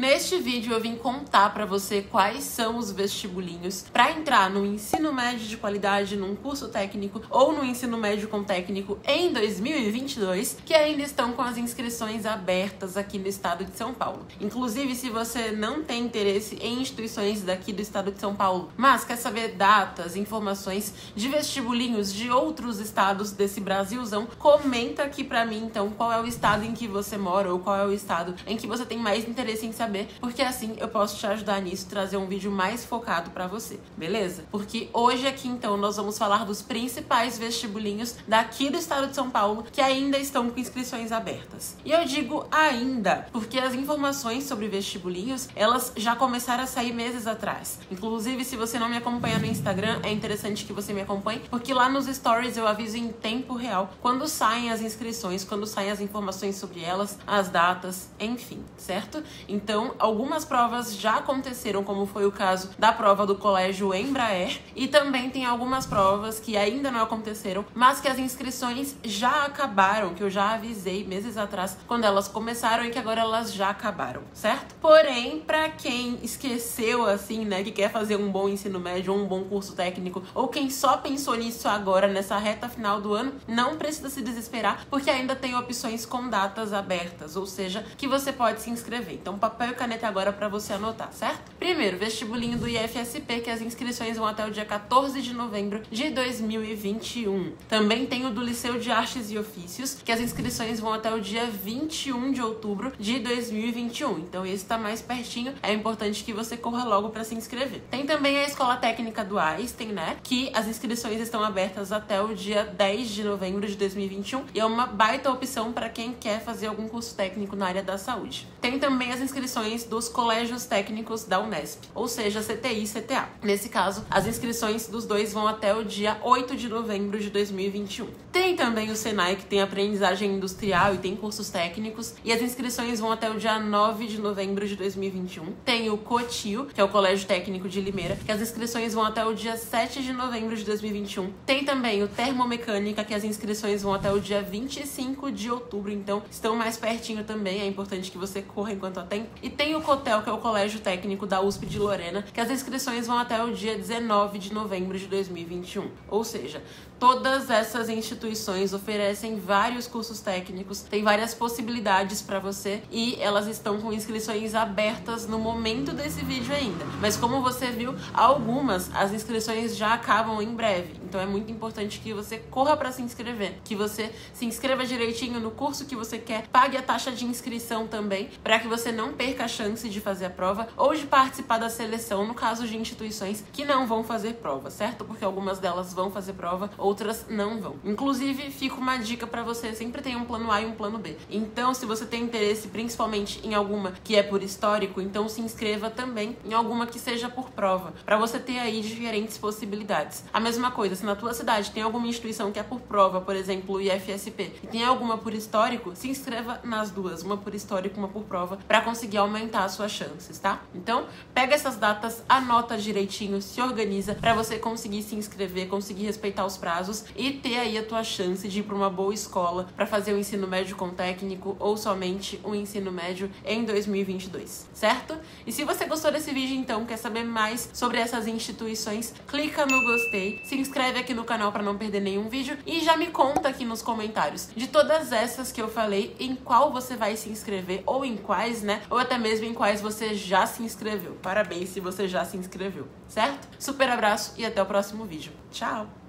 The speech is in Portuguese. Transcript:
Neste vídeo eu vim contar para você quais são os vestibulinhos para entrar no ensino médio de qualidade, num curso técnico ou no ensino médio com técnico em 2022, que ainda estão com as inscrições abertas aqui no estado de São Paulo. Inclusive, se você não tem interesse em instituições daqui do estado de São Paulo, mas quer saber datas, informações de vestibulinhos de outros estados desse Brasilzão, comenta aqui para mim então qual é o estado em que você mora ou qual é o estado em que você tem mais interesse em saber, porque assim eu posso te ajudar nisso, trazer um vídeo mais focado pra você, beleza? Porque hoje aqui então nós vamos falar dos principais vestibulinhos daqui do estado de São Paulo que ainda estão com inscrições abertas. E eu digo ainda, porque as informações sobre vestibulinhos, elas já começaram a sair meses atrás. Inclusive, se você não me acompanha no Instagram, é interessante que você me acompanhe, porque lá nos stories eu aviso em tempo real quando saem as inscrições, quando saem as informações sobre elas, as datas, enfim, certo? Então, algumas provas já aconteceram, como foi o caso da prova do colégio Embraer, e também tem algumas provas que ainda não aconteceram, mas que as inscrições já acabaram, que eu já avisei meses atrás quando elas começaram e que agora elas já acabaram, certo? Porém, pra quem esqueceu, assim, né, que quer fazer um bom ensino médio, um bom curso técnico, ou quem só pensou nisso agora, nessa reta final do ano, não precisa se desesperar, porque ainda tem opções com datas abertas, ou seja, que você pode se inscrever. Então, papel e caneta agora para você anotar, certo? Primeiro, vestibulinho do IFSP, que as inscrições vão até o dia 14 de novembro de 2021. Também tem o do Liceu de Artes e Ofícios, que as inscrições vão até o dia 21 de outubro de 2021. Então esse tá mais pertinho, é importante que você corra logo para se inscrever. Tem também a Escola Técnica do Einstein, né? Que as inscrições estão abertas até o dia 10 de novembro de 2021 e é uma baita opção para quem quer fazer algum curso técnico na área da saúde. Tem também as inscrições dos colégios técnicos da Unesp, ou seja, CTI e CTA. Nesse caso, as inscrições dos dois vão até o dia 8 de novembro de 2021. Tem também o Senai, que tem aprendizagem industrial e tem cursos técnicos, e as inscrições vão até o dia 9 de novembro de 2021. Tem o Cotil, que é o Colégio Técnico de Limeira, que as inscrições vão até o dia 7 de novembro de 2021. Tem também o Termomecânica, que as inscrições vão até o dia 25 de outubro, então estão mais pertinho também, é importante que você corra enquanto há tempo. E tem o COTEL, que é o Colégio Técnico da USP de Lorena, que as inscrições vão até o dia 19 de novembro de 2021. Ou seja, todas essas instituições oferecem vários cursos técnicos, tem várias possibilidades para você e elas estão com inscrições abertas no momento desse vídeo ainda. Mas como você viu, algumas, as inscrições já acabam em breve. Então é muito importante que você corra para se inscrever, que você se inscreva direitinho no curso que você quer, pague a taxa de inscrição também, para que você não perca a chance de fazer a prova ou de participar da seleção, no caso de instituições que não vão fazer prova, certo? Porque algumas delas vão fazer prova, outras não vão. Inclusive, fica uma dica para você, sempre tem um plano A e um plano B. Então, se você tem interesse principalmente em alguma que é por histórico, então se inscreva também em alguma que seja por prova, para você ter aí diferentes possibilidades. A mesma coisa, se na tua cidade tem alguma instituição que é por prova, por exemplo, o IFSP, e tem alguma por histórico, se inscreva nas duas, uma por histórico, uma por prova, para conseguir aumentar as suas chances, tá? Então, pega essas datas, anota direitinho, se organiza para você conseguir se inscrever, conseguir respeitar os prazos e ter aí a tua chance de ir para uma boa escola para fazer o ensino médio com técnico ou somente o ensino médio em 2022, certo? E se você gostou desse vídeo, então, quer saber mais sobre essas instituições, clica no gostei, se inscreve aqui no canal para não perder nenhum vídeo e já me conta aqui nos comentários de todas essas que eu falei, em qual você vai se inscrever ou em quais, né? Ou até mesmo em quais você já se inscreveu. Parabéns se você já se inscreveu, certo? Super abraço e até o próximo vídeo. Tchau!